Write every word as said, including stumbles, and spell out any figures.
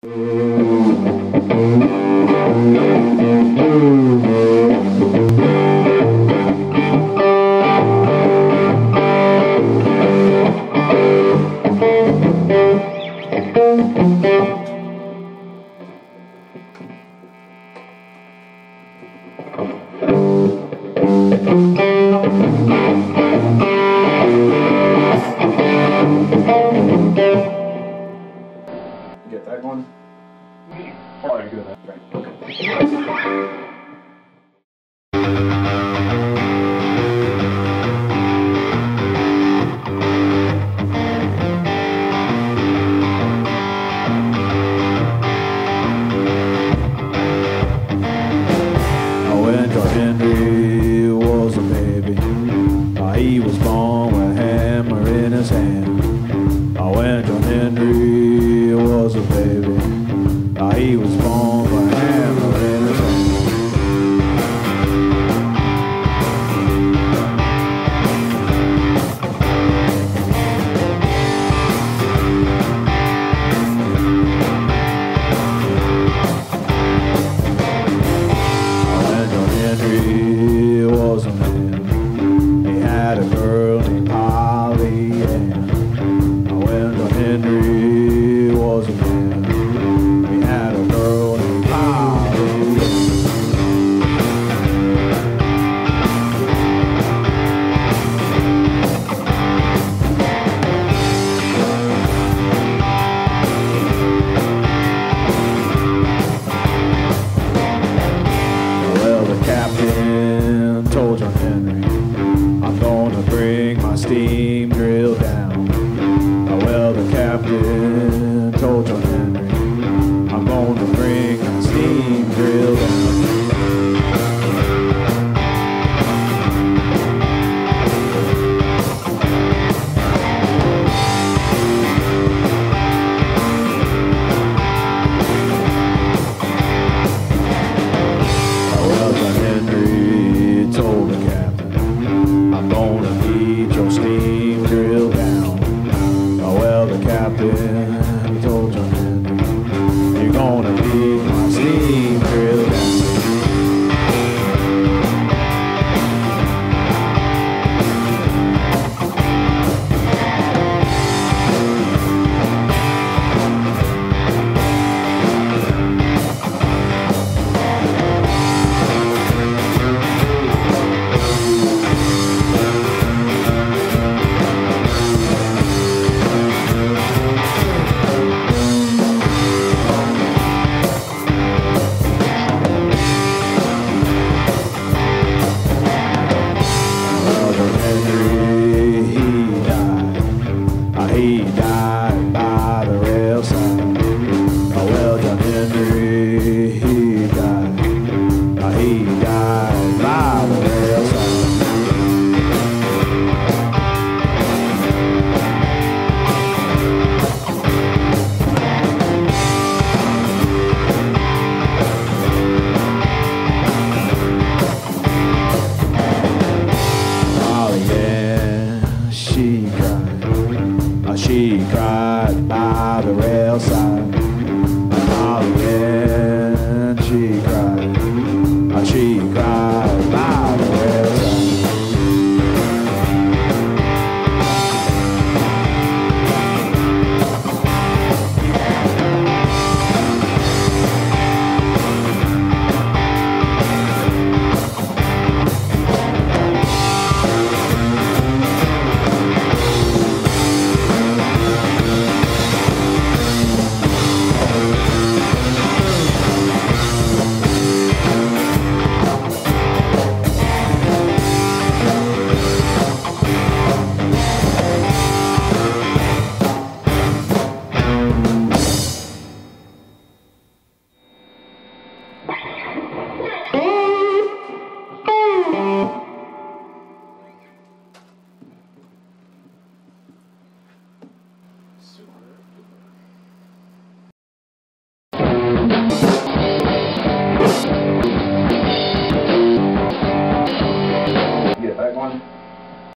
Get that one? Alright, good. Right. Okay.